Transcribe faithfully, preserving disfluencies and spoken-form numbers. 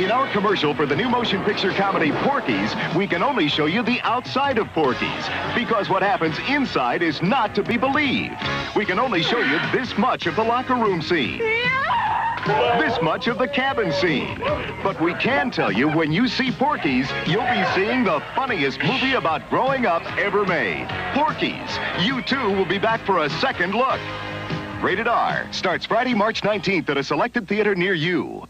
In our commercial for the new motion picture comedy Porky's, we can only show you the outside of Porky's, because what happens inside is not to be believed. We can only show you this much of the locker room scene, this much of the cabin scene. But we can tell you, when you see Porky's, you'll be seeing the funniest movie about growing up ever made. Porky's. You too will be back for a second look. Rated R starts Friday, March nineteenth at a selected theater near you.